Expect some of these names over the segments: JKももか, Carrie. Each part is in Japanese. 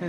じ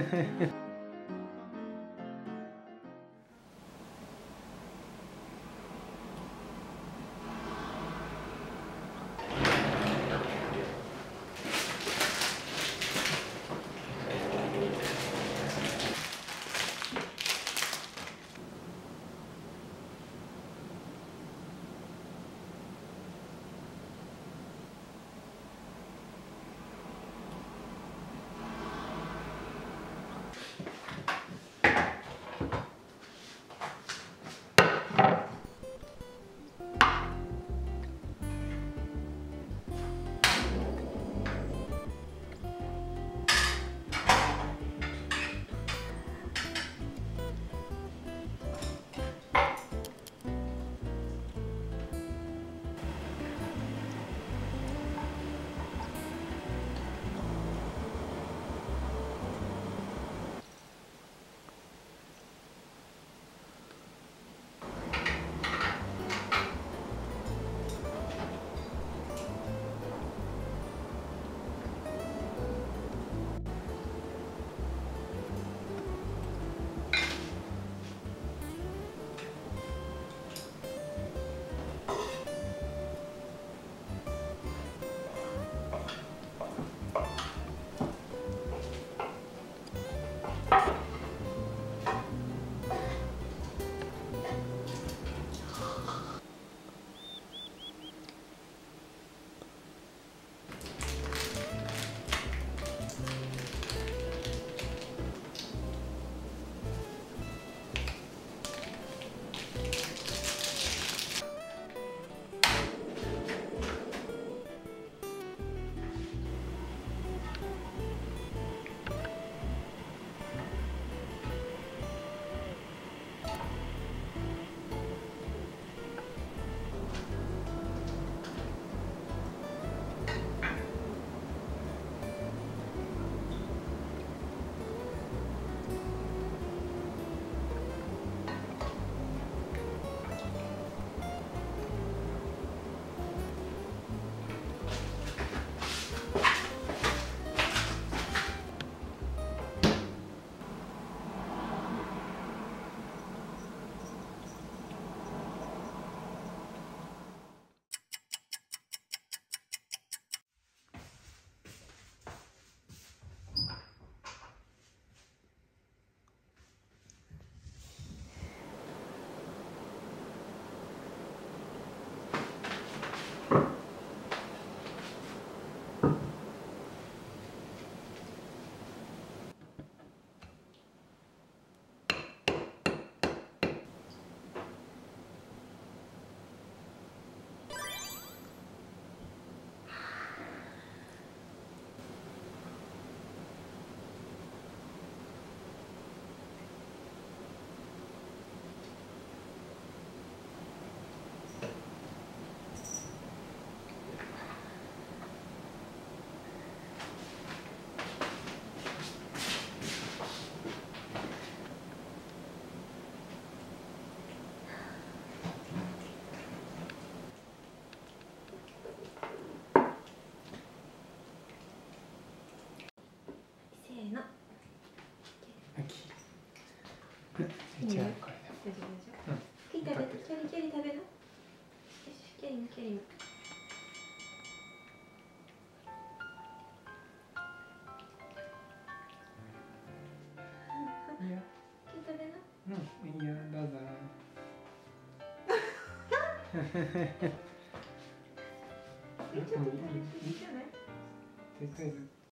ゃあこれで。キャリキャリ食べな。よしキャリもキャリも。いいよ。キャリ食べな。うんいいよどうぞ。ちょっと食べ過ぎじゃない？